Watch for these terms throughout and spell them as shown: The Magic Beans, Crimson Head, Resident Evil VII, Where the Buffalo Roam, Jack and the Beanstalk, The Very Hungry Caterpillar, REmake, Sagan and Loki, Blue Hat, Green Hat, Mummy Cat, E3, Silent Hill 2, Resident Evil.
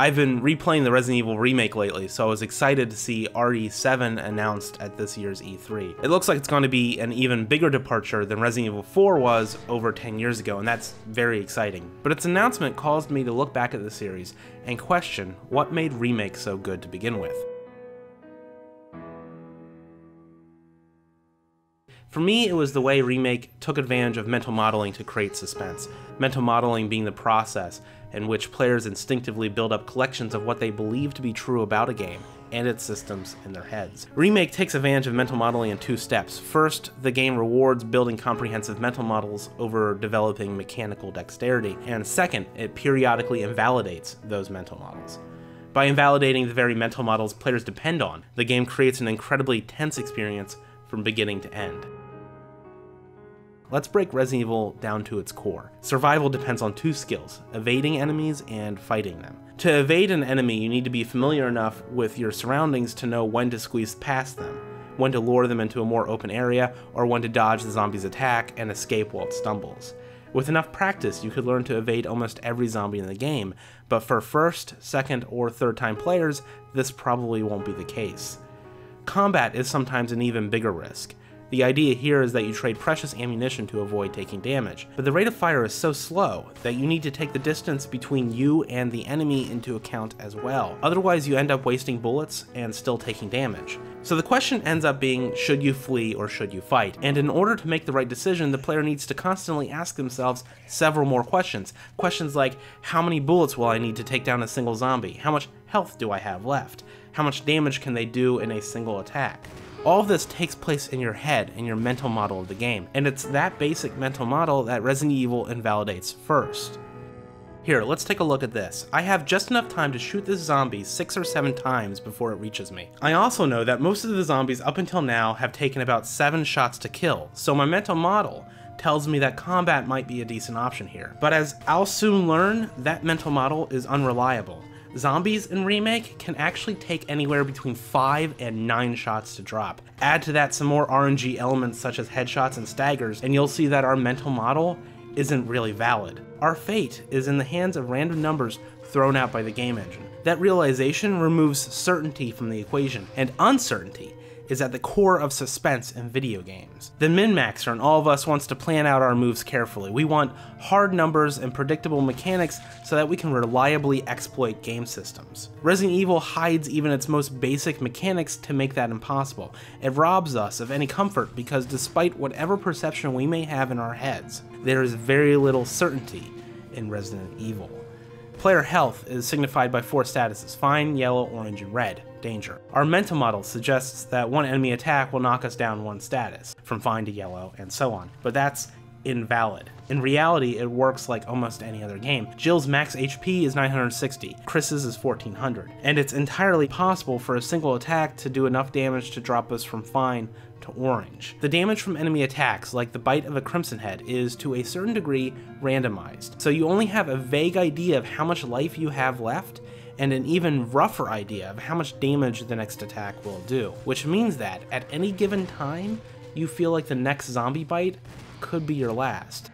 I've been replaying the Resident Evil remake lately, so I was excited to see RE7 announced at this year's E3. It looks like it's going to be an even bigger departure than Resident Evil 4 was over 10 years ago, and that's very exciting. But its announcement caused me to look back at the series and question what made Remake so good to begin with. For me, it was the way Remake took advantage of mental modeling to create suspense. Mental modeling being the process in which players instinctively build up collections of what they believe to be true about a game and its systems in their heads. Remake takes advantage of mental modeling in two steps. First, the game rewards building comprehensive mental models over developing mechanical dexterity, and second, it periodically invalidates those mental models. By invalidating the very mental models players depend on, the game creates an incredibly tense experience from beginning to end. Let's break Resident Evil down to its core. Survival depends on two skills, evading enemies and fighting them. To evade an enemy, you need to be familiar enough with your surroundings to know when to squeeze past them, when to lure them into a more open area, or when to dodge the zombie's attack and escape while it stumbles. With enough practice, you could learn to evade almost every zombie in the game, but for first, second, or third time players, this probably won't be the case. Combat is sometimes an even bigger risk. The idea here is that you trade precious ammunition to avoid taking damage, but the rate of fire is so slow that you need to take the distance between you and the enemy into account as well. Otherwise, you end up wasting bullets and still taking damage. So the question ends up being, should you flee or should you fight? And in order to make the right decision, the player needs to constantly ask themselves several more questions. Questions like, how many bullets will I need to take down a single zombie? How much health do I have left? How much damage can they do in a single attack? All of this takes place in your head, in your mental model of the game, and it's that basic mental model that Resident Evil invalidates first. Here, let's take a look at this. I have just enough time to shoot this zombie 6 or 7 times before it reaches me. I also know that most of the zombies up until now have taken about 7 shots to kill, so my mental model tells me that combat might be a decent option here. But as I'll soon learn, that mental model is unreliable. Zombies in Remake can actually take anywhere between 5 and 9 shots to drop. Add to that some more RNG elements such as headshots and staggers, and you'll see that our mental model isn't really valid. Our fate is in the hands of random numbers thrown out by the game engine. That realization removes certainty from the equation, and uncertainty is at the core of suspense in video games. The min-maxer in all of us wants to plan out our moves carefully. We want hard numbers and predictable mechanics so that we can reliably exploit game systems. Resident Evil hides even its most basic mechanics to make that impossible. It robs us of any comfort because despite whatever perception we may have in our heads, there is very little certainty in Resident Evil. Player health is signified by 4 statuses: fine, yellow, orange, and red. Danger. Our mental model suggests that one enemy attack will knock us down 1 status, from fine to yellow, and so on. But that's invalid. In reality, it works like almost any other game. Jill's max HP is 960, Chris's is 1400, and it's entirely possible for a single attack to do enough damage to drop us from fine to orange. The damage from enemy attacks, like the bite of a Crimson Head, is to a certain degree randomized, so you only have a vague idea of how much life you have left, and an even rougher idea of how much damage the next attack will do, which means that at any given time, you feel like the next zombie bite could be your last.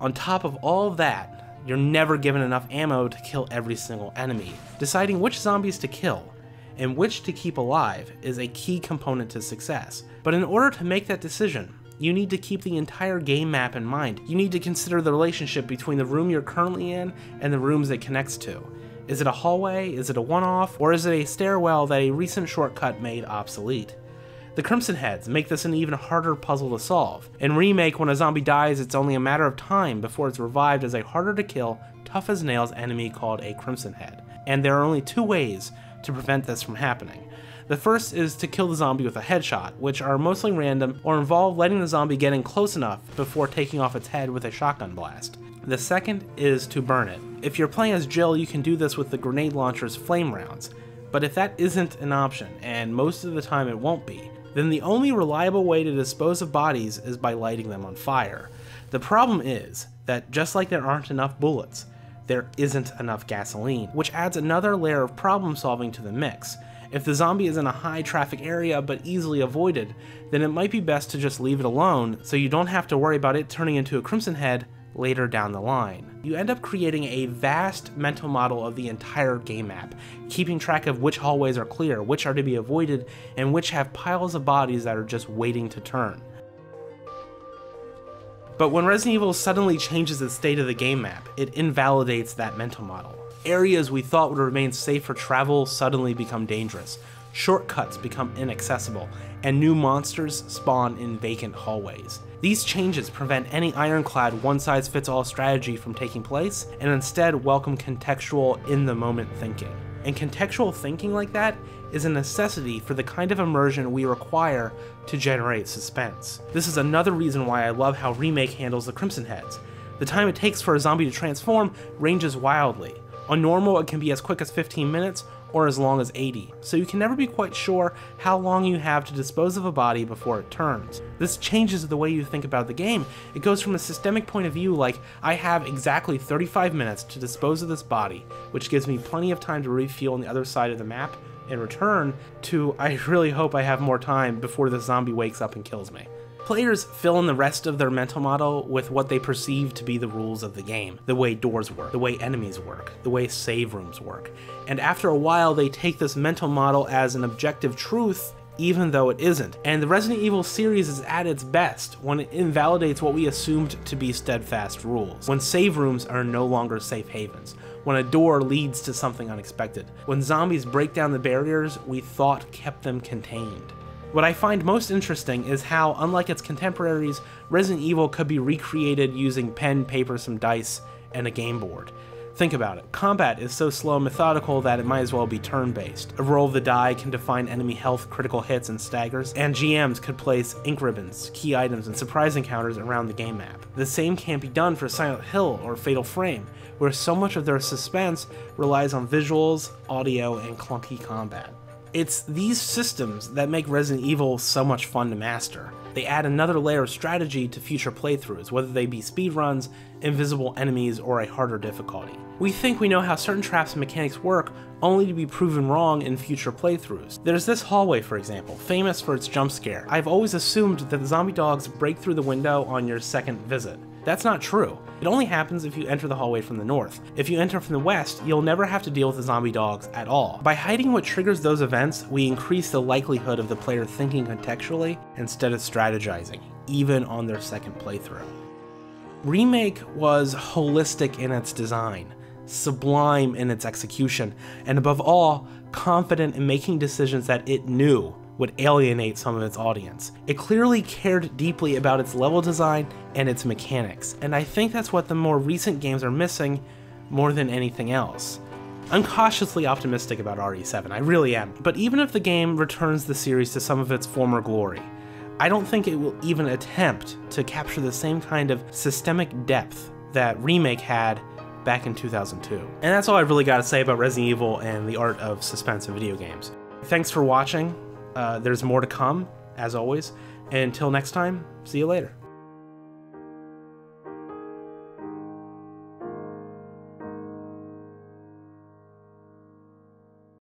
On top of all that, you're never given enough ammo to kill every single enemy. Deciding which zombies to kill and which to keep alive is a key component to success, but in order to make that decision, you need to keep the entire game map in mind. You need to consider the relationship between the room you're currently in and the rooms it connects to. Is it a hallway? Is it a one-off? Or is it a stairwell that a recent shortcut made obsolete? The Crimson Heads make this an even harder puzzle to solve. In Remake, when a zombie dies, it's only a matter of time before it's revived as a harder-to-kill, tough-as-nails enemy called a Crimson Head. And there are only 2 ways to prevent this from happening. The first is to kill the zombie with a headshot, which are mostly random or involve letting the zombie get in close enough before taking off its head with a shotgun blast. The second is to burn it. If you're playing as Jill, you can do this with the grenade launcher's flame rounds, but if that isn't an option, and most of the time it won't be, then the only reliable way to dispose of bodies is by lighting them on fire. The problem is that just like there aren't enough bullets, there isn't enough gasoline, which adds another layer of problem solving to the mix. If the zombie is in a high traffic area but easily avoided, then it might be best to just leave it alone so you don't have to worry about it turning into a Crimson Head later down the line. You end up creating a vast mental model of the entire game map, keeping track of which hallways are clear, which are to be avoided, and which have piles of bodies that are just waiting to turn. But when Resident Evil suddenly changes the state of the game map, it invalidates that mental model. Areas we thought would remain safe for travel suddenly become dangerous, shortcuts become inaccessible, and new monsters spawn in vacant hallways. These changes prevent any ironclad one-size-fits-all strategy from taking place, and instead welcome contextual, in-the-moment thinking. And contextual thinking like that is a necessity for the kind of immersion we require to generate suspense. This is another reason why I love how Remake handles the Crimson Heads. The time it takes for a zombie to transform ranges wildly. On normal, it can be as quick as 15 minutes or as long as 80, so you can never be quite sure how long you have to dispose of a body before it turns. This changes the way you think about the game. It goes from a systemic point of view like, I have exactly 35 minutes to dispose of this body, which gives me plenty of time to refuel on the other side of the map and return, to I really hope I have more time before the zombie wakes up and kills me. Players fill in the rest of their mental model with what they perceive to be the rules of the game, the way doors work, the way enemies work, the way save rooms work, and after a while they take this mental model as an objective truth, even though it isn't. And the Resident Evil series is at its best when it invalidates what we assumed to be steadfast rules, when save rooms are no longer safe havens, when a door leads to something unexpected, when zombies break down the barriers we thought kept them contained. What I find most interesting is how, unlike its contemporaries, Resident Evil could be recreated using pen, paper, some dice, and a game board. Think about it. Combat is so slow and methodical that it might as well be turn-based. A roll of the die can define enemy health, critical hits, and staggers, and GMs could place ink ribbons, key items, and surprise encounters around the game map. The same can't be done for Silent Hill or Fatal Frame, where so much of their suspense relies on visuals, audio, and clunky combat. It's these systems that make Resident Evil so much fun to master. They add another layer of strategy to future playthroughs, whether they be speedruns, invisible enemies, or a harder difficulty. We think we know how certain traps and mechanics work, only to be proven wrong in future playthroughs. There's this hallway, for example, famous for its jump scare. I've always assumed that the zombie dogs break through the window on your second visit. That's not true. It only happens if you enter the hallway from the north. If you enter from the west, you'll never have to deal with the zombie dogs at all. By hiding what triggers those events, we increase the likelihood of the player thinking contextually instead of strategizing, even on their second playthrough. Remake was holistic in its design, sublime in its execution, and above all, confident in making decisions that it knew would alienate some of its audience. It clearly cared deeply about its level design and its mechanics, and I think that's what the more recent games are missing more than anything else. I'm cautiously optimistic about RE7, I really am, but even if the game returns the series to some of its former glory, I don't think it will even attempt to capture the same kind of systemic depth that Remake had back in 2002. And that's all I've really got to say about Resident Evil and the art of suspense in video games. Thanks for watching. There's more to come, as always, and until next time, see you later.